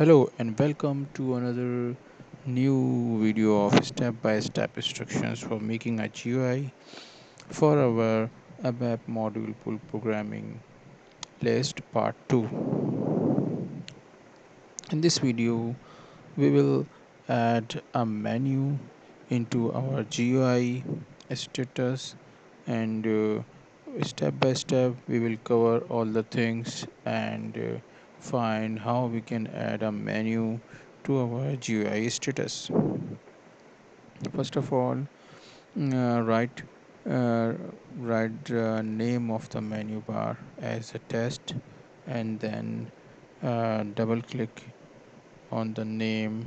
Hello and welcome to another new video of step-by-step instructions for making a GUI for our ABAP module pool programming list part 2. In this video we will add a menu into our GUI status, and step-by-step we will cover all the things and find how we can add a menu to our GUI status. First of all, write the name of the menu bar as a test, and then double click on the name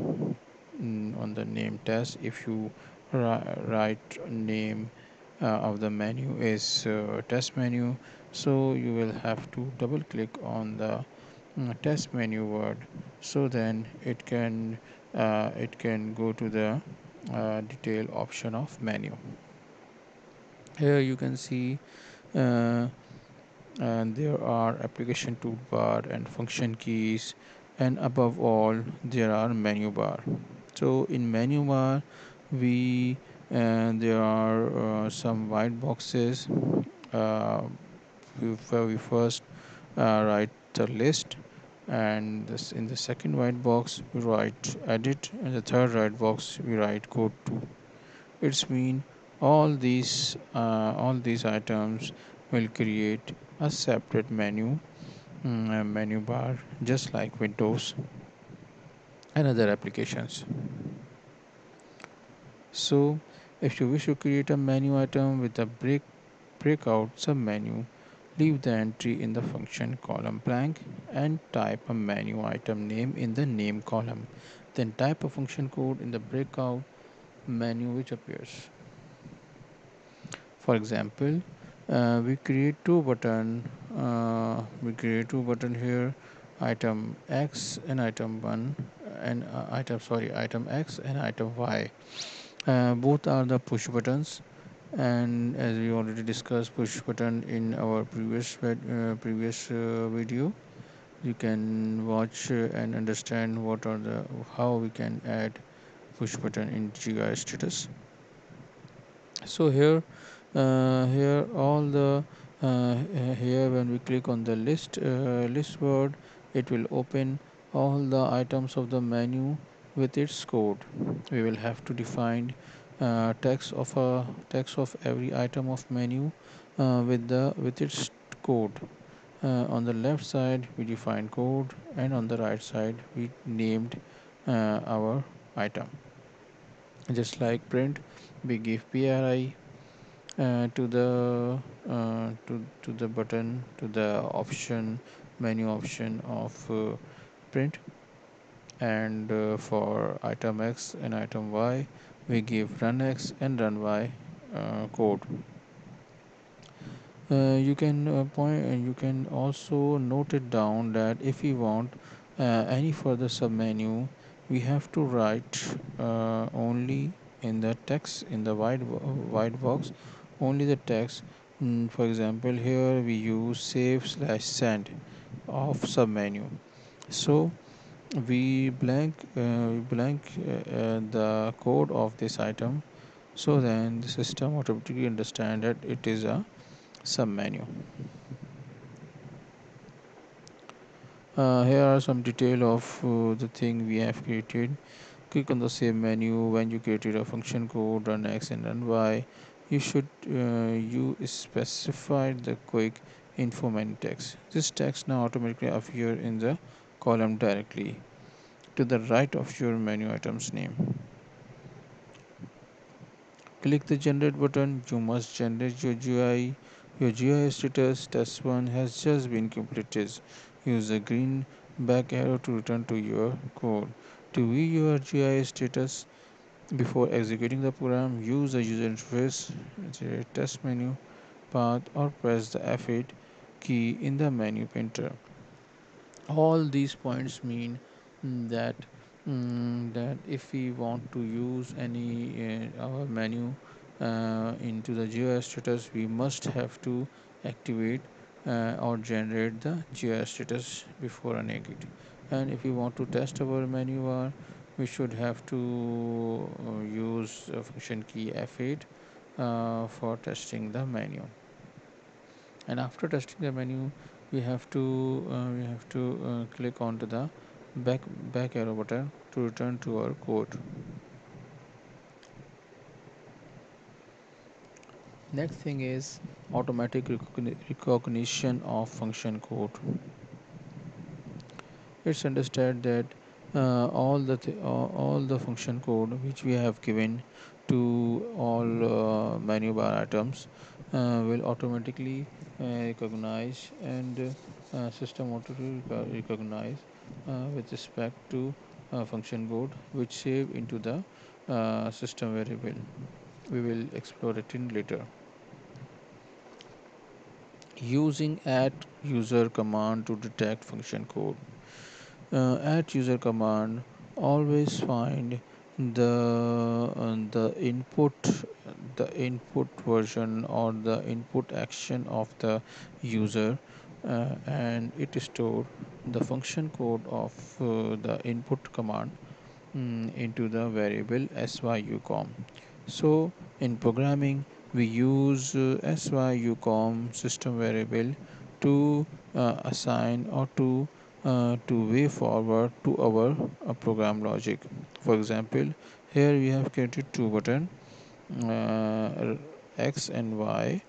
test. If you write name of the menu is test menu, so you will have to double click on the test menu word, so then it can go to the detail option of menu. Here you can see and there are application toolbar and function keys, and above all there are menu bar. So in menu bar there are some white boxes. We first write the list, and this in the second white box we write edit, and the third white box we write code 2. It's mean all these items will create a separate menu bar, just like Windows and other applications. So if you wish to create a menu item with a breakout sub menu, leave the entry in the function column blank and type a menu item name in the name column. Then type a function code in the breakout menu which appears. For example, we create two buttons here, item X and item one, and item X and item Y. Both are the push buttons. And as we already discussed push button in our previous video, you can watch and understand what are the how we can add push button in GUI status. So here here when we click on the list word, it will open all the items of the menu with its code. We will have to define text of every item of menu with its code. On the left side we define code, and on the right side we named our item. Just like print, we give PRI to the button, to the option menu option of print, and for item X and item Y we give run X and run Y code. You can also note it down that if we want any further submenu, we have to write only in the text in the white box only the text. For example, here we use save/send of submenu. So we blank the code of this item, so then the system automatically understands that it is a submenu. Here are some detail of the thing we have created. Click on the same menu when you created a function code run X and run Y. You should specify the quick info menu text. This text now automatically appears in the column directly to the right of your menu item's name. Click the generate button. You must generate your GUI. Your GUI status test 1 has just been completed. Use the green back arrow to return to your code. To view your GUI status before executing the program, use the user interface test menu path or press the F8 key in the menu painter. All these points mean that that if we want to use any our menu into the GUI status, we must have to activate or generate the GUI status before an and if you want to test our menu bar, we should have to use function key F8 for testing the menu. And after testing the menu, we have to click onto the back arrow button to return to our code. Next thing is automatic recognition of function code. It's understood that all the function code which we have given to all menu bar items will automatically recognize, and system automatically recognize with respect to function code which save into the system variable. We will explore it in later. Using @user command to detect function code. @user command always find the input version or the input action of the user, and it store the function code of the input command into the variable SY-UCOMM. So in programming we use SY-UCOMM system variable to assign or to way forward to our program logic. For example, here we have created two buttons X and Y,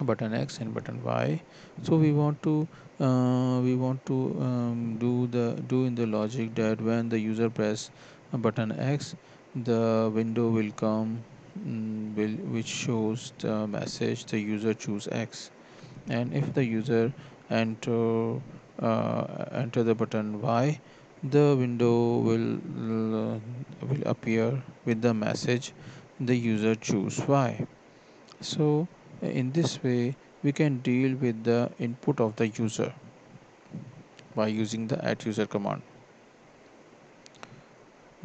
button X and button Y. So we want to do in the logic that when the user press button X, the window will come which shows the message the user choose X, and if the user enter the button Y, the window will appear with the message the user choose Y. So in this way we can deal with the input of the user by using the @user command.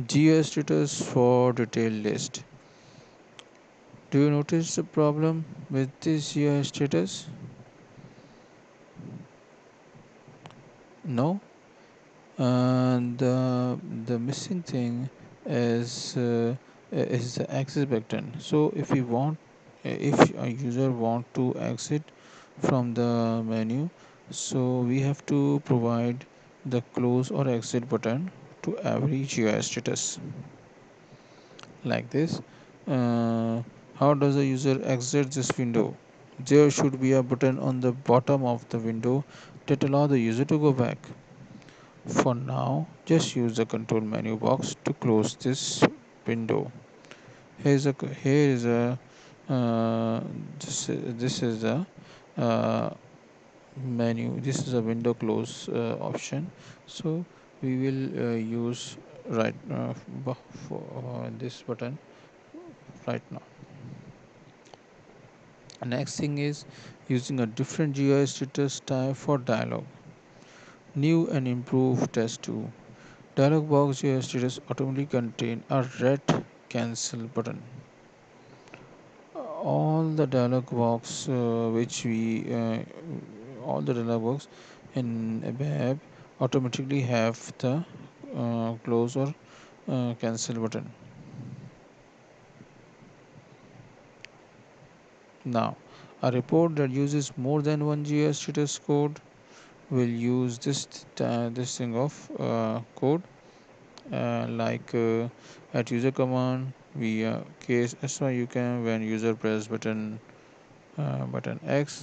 GUI status for detailed list. Do you notice the problem with this GUI status? No, and the missing thing is the exit button. So if we want, if a user want to exit from the menu, so we have to provide the close or exit button to every GUI status like this. How does the user exit this window? There should be a button on the bottom of the window that allow the user to go back. For now, just use the control menu box to close this window. This is a window close option. So we will use right now for this button right now. Next thing is using a different GUI status type for dialog. New and improved test 2. Dialog box GUI status automatically contain a red cancel button. All the dialog box all the dialog box in ABAP automatically have the close or cancel button. Now, a report that uses more than one GUI status code will use this thing of code like @user command. We case SY-UCOMM when user press button X.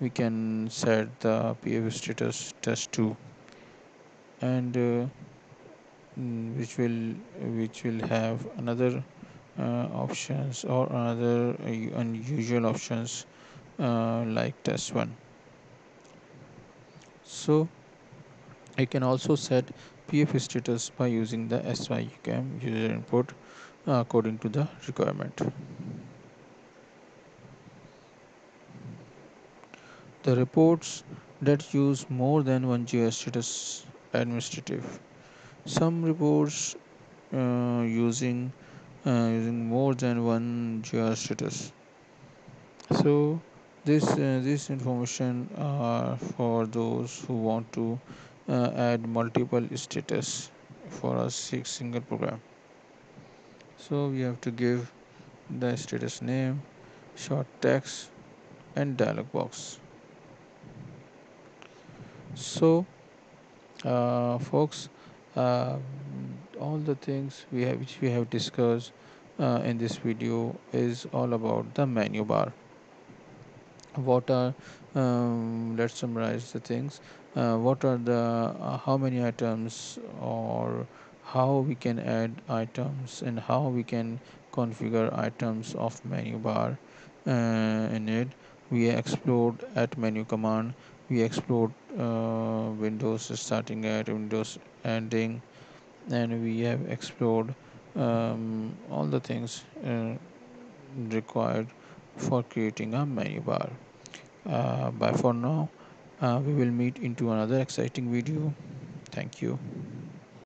We can set the PF status test 2, and which will have another options or another unusual options like test 1. So you can also set PF status by using the SY-UCOMM user input according to the requirement. The reports that use more than one GUI status administrative. Some reports using more than one GUI status. So This information are for those who want to add multiple status for a single program. So we have to give the status name, short text, and dialog box. So folks, all the things which we have discussed in this video is all about the menu bar. What are let's summarize the things. What are the how many items, or how we can add items, and how we can configure items of menu bar. In it we explored at menu command, we explored Windows starting at Windows ending, and we have explored all the things required for creating a menu bar. Bye for now. We will meet into another exciting video. Thank you.